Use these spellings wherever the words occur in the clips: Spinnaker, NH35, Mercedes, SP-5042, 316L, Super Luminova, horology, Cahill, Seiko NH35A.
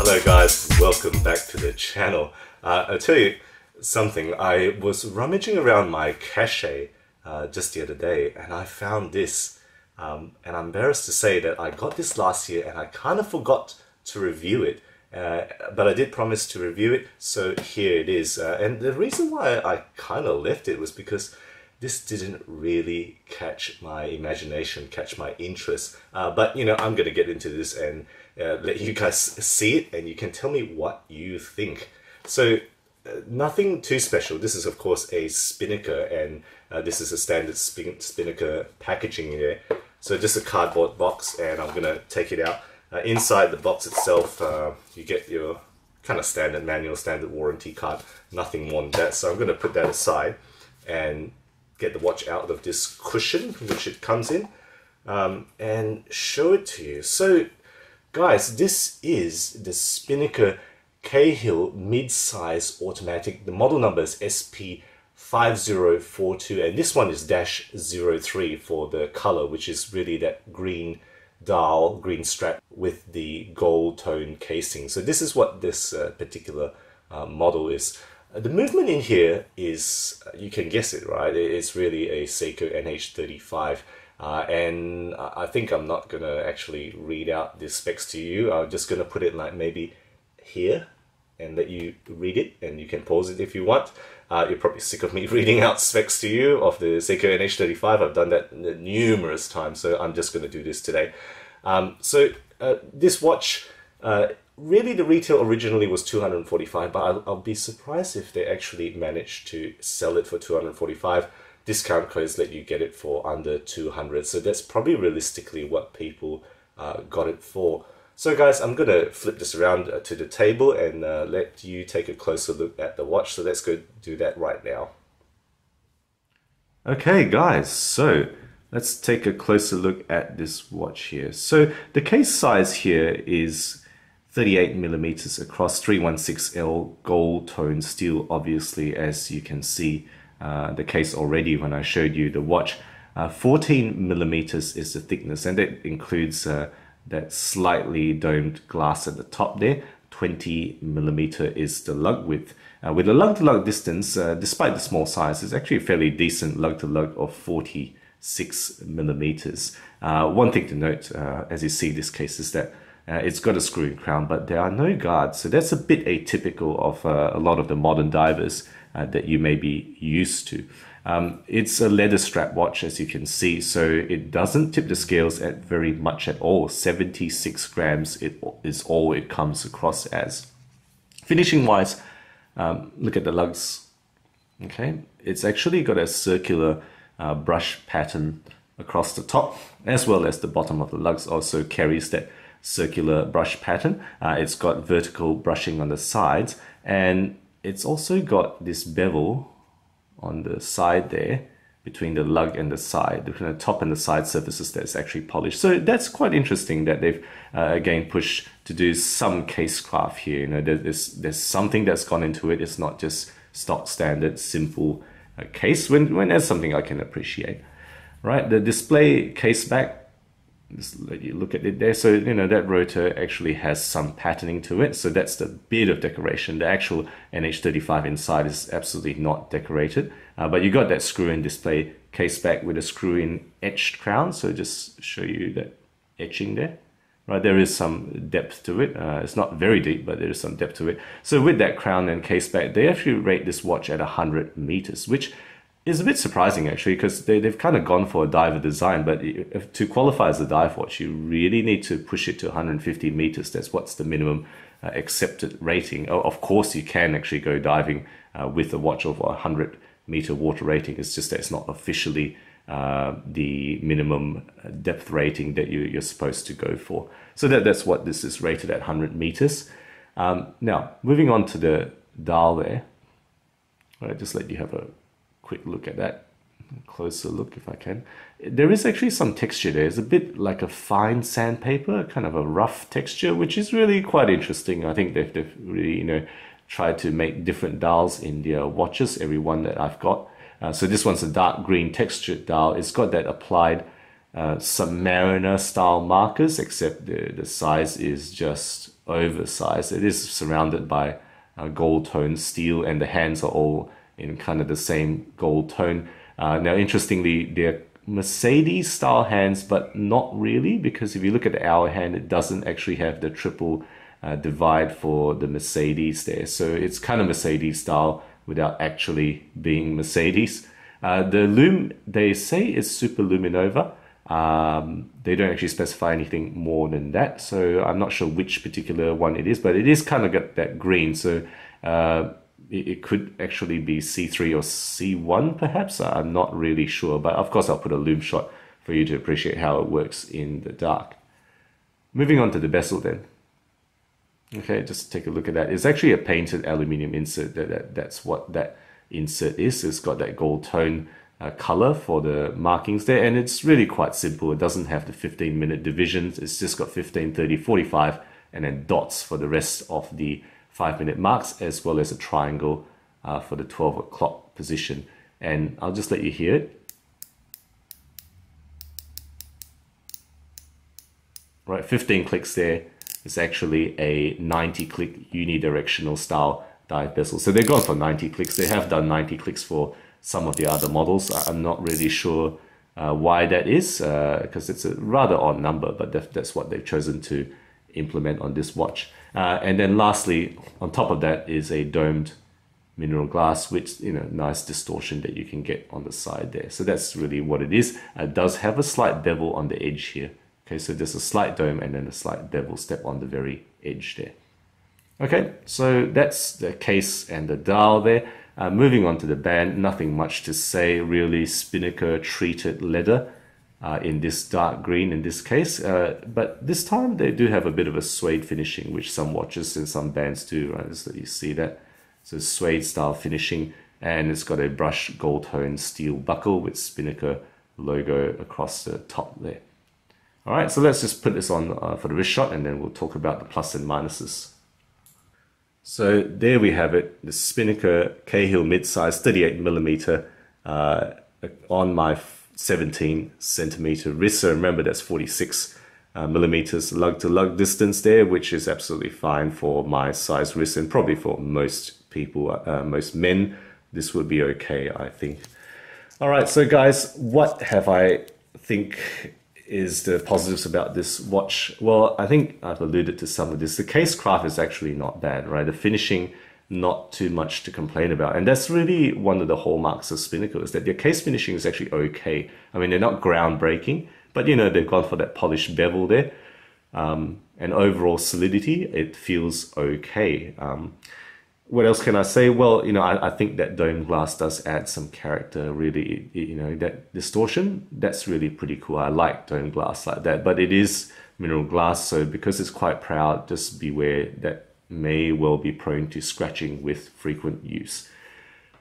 Hello guys, welcome back to the channel. I'll tell you something, I was rummaging around my cache just the other day and I found this. And I'm embarrassed to say that I got this last year and I kind of forgot to review it. But I did promise to review it, so here it is. And the reason why I kind of left it was because this didn't really catch my imagination, catch my interest. But you know, I'm going to get into this and let you guys see it and you can tell me what you think. So nothing too special. This is of course a Spinnaker, and this is a standard Spinnaker packaging in there. So just a cardboard box, and I'm going to take it out. Inside the box itself, you get your kind of standard manual, standard warranty card, nothing more than that. So I'm going to put that aside and get the watch out of this cushion which it comes in, and show it to you. So guys, this is the Spinnaker Cahill mid-size automatic. The model number is SP5042, and this one is -03 for the color, which is really that green dial, green strap with the gold tone casing. So this is what this particular model is. The movement in here is, you can guess it, right? It's really a Seiko NH35. And I think I'm not going to actually read out the specs to you. I'm just going to put it like maybe here and let you read it, and you can pause it if you want. You're probably sick of me reading out specs to you of the Seiko NH35. I've done that numerous times, so I'm just going to do this today. This watch, really, the retail originally was $245, but I'll be surprised if they actually managed to sell it for $245. Discount codes let you get it for under $200, so that's probably realistically what people got it for. So guys, I'm going to flip this around to the table and let you take a closer look at the watch, so let's go do that right now. Okay guys, so let's take a closer look at this watch here. So the case size here is 38mm across, 316L gold tone steel, obviously, as you can see the case already when I showed you the watch. 14mm is the thickness, and that includes that slightly domed glass at the top there. 20mm is the lug width. With the lug-to-lug distance, despite the small size, it's actually a fairly decent lug-to-lug of 46mm. One thing to note as you see this case is that it's got a screw crown, but there are no guards, so that's a bit atypical of a lot of the modern divers that you may be used to. It's a leather strap watch, as you can see, so it doesn't tip the scales at very much at all. 76 grams it is all it comes across as. Finishing wise, look at the lugs. Okay, it's actually got a circular brush pattern across the top, as well as the bottom of the lugs also carries that circular brush pattern. It's got vertical brushing on the sides, and it's also got this bevel on the side there between the lug and the side, between the top and the side surfaces, that's actually polished. So that's quite interesting that they've again pushed to do some case craft here. You know, there's something that's gone into it. It's not just stock standard simple case, when there's something I can appreciate. Right, the display case back, just let you look at it there. So, you know, that rotor actually has some patterning to it. So that's the bit of decoration. The actual NH35 inside is absolutely not decorated. But you got that screw-in display case back with a screw-in etched crown. So just show you that etching there. Right, there is some depth to it. It's not very deep, but there is some depth to it. So with that crown and case back, they actually rate this watch at 100 meters, which is a bit surprising actually, because they've kind of gone for a diver design, but to qualify as a dive watch, you really need to push it to 150 meters. That's what's the minimum accepted rating. Of course, you can actually go diving with a watch of 100-meter water rating. It's just that it's not officially the minimum depth rating that you're supposed to go for. So that's what this is rated at, 100 meters. Now, moving on to the dial there. All right, just let you have a quick look at that, closer look if I can. There is actually some texture there. It's a bit like a fine sandpaper, kind of a rough texture, which is really quite interesting. I think they've really, you know, tried to make different dials in their watches, every one that I've got. So this one's a dark green textured dial. It's got that applied submariner style markers, except the size is just oversized. It is surrounded by gold-toned steel, and the hands are all in kind of the same gold tone. Now, interestingly, they're Mercedes-style hands, but not really, because if you look at the hour hand, it doesn't actually have the triple divide for the Mercedes there. So it's kind of Mercedes-style without actually being Mercedes. The lume, they say, is Super Luminova. They don't actually specify anything more than that, so I'm not sure which particular one it is, but it is kind of got that green, so it could actually be C3 or C1 perhaps. I'm not really sure, but of course I'll put a lume shot for you to appreciate how it works in the dark. Moving on to the bezel then. Okay, just take a look at that. It's actually a painted aluminium insert. That's what that insert is. It's got that gold tone color for the markings there, and it's really quite simple. It doesn't have the 15-minute divisions. It's just got 15, 30, 45, and then dots for the rest of the 5-minute marks, as well as a triangle for the 12 o'clock position. And I'll just let you hear it. Right, 15 clicks there. It's actually a 90-click unidirectional style dive bezel. So they've gone for 90 clicks. They have done 90 clicks for some of the other models. I'm not really sure why that is, because it's a rather odd number, but that's what they've chosen to implement on this watch. And then lastly, on top of that is a domed mineral glass, which, you know, nice distortion that you can get on the side there. So that's really what it is. It does have a slight bevel on the edge here. Okay, so there's a slight dome and then a slight bevel step on the very edge there. Okay, so that's the case and the dial there. Moving on to the band, nothing much to say really. Spinnaker treated leather. In this dark green in this case, but this time they do have a bit of a suede finishing, which some watches and some bands do, right? Just let you see that. So suede style finishing, and it's got a brushed gold toned steel buckle with Spinnaker logo across the top there. All right, so let's just put this on for the wrist shot, and then we'll talk about the plus and minuses. So there we have it, the Spinnaker Cahill midsize 38mm on my 17-centimeter wrist. So remember, that's 46 millimeters lug to lug distance there, which is absolutely fine for my size wrist, and probably for most people, most men, this would be okay, I think. All right, so guys, what have I think is the positives about this watch? Well, I think I've alluded to some of this. The case craft is actually not bad, right? The finishing, not too much to complain about, and that's really one of the hallmarks of Spinnaker, is that their case finishing is actually okay. I mean, they're not groundbreaking, but you know, they've gone for that polished bevel there, and overall solidity, it feels okay. What else can I say? Well, you know, I think that domed glass does add some character, really. You know, that distortion, that's really pretty cool. I like domed glass like that, but it is mineral glass, so because it's quite proud, just beware that may well be prone to scratching with frequent use.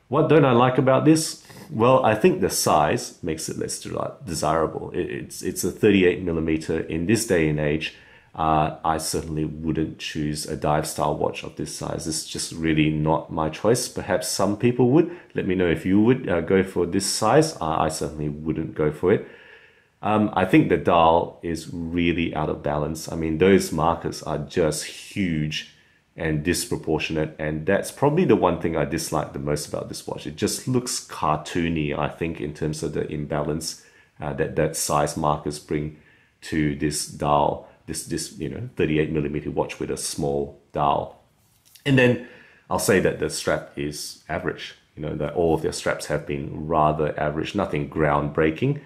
What don't I like about this? Well, I think the size makes it less desirable. It's a 38mm. In this day and age, I certainly wouldn't choose a dive style watch of this size. It's just really not my choice. Perhaps some people would. Let me know if you would go for this size. I certainly wouldn't go for it. I think the dial is really out of balance. I mean, those markers are just huge and disproportionate, and that's probably the one thing I dislike the most about this watch. It just looks cartoony, I think, in terms of the imbalance that size markers bring to this dial, this you know, 38mm watch with a small dial. And then I'll say that the strap is average. You know, that all of their straps have been rather average, nothing groundbreaking.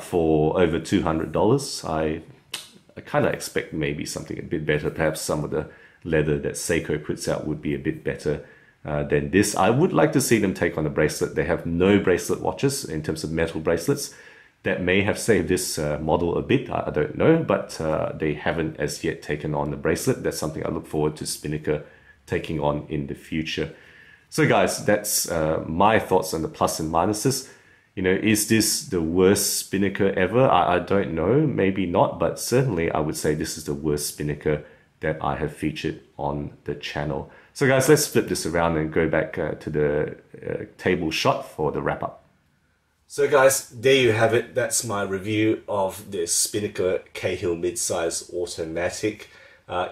For over $200, I kind of expect maybe something a bit better. Perhaps some of the leather that Seiko puts out would be a bit better than this. I would like to see them take on a bracelet. They have no bracelet watches in terms of metal bracelets. That may have saved this model a bit, I don't know, but they haven't as yet taken on the bracelet. That's something I look forward to Spinnaker taking on in the future. So guys, that's my thoughts on the plus and minuses. You know, is this the worst Spinnaker ever? I don't know, maybe not, but certainly I would say this is the worst Spinnaker that I have featured on the channel. So guys, let's flip this around and go back to the table shot for the wrap up. So guys, there you have it. That's my review of the Spinnaker Cahill midsize automatic.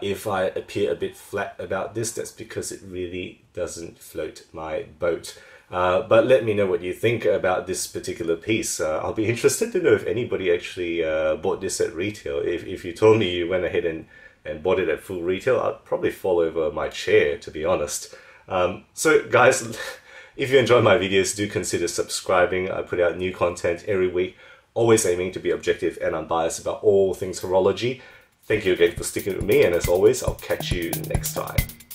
If I appear a bit flat about this, that's because it really doesn't float my boat. But let me know what you think about this particular piece. I'll be interested to know if anybody actually bought this at retail. If you told me you went ahead and bought it at full retail, I'd probably fall over my chair, to be honest. So guys, if you enjoy my videos, do consider subscribing. I put out new content every week, always aiming to be objective and unbiased about all things horology. Thank you again for sticking with me, and as always, I'll catch you next time.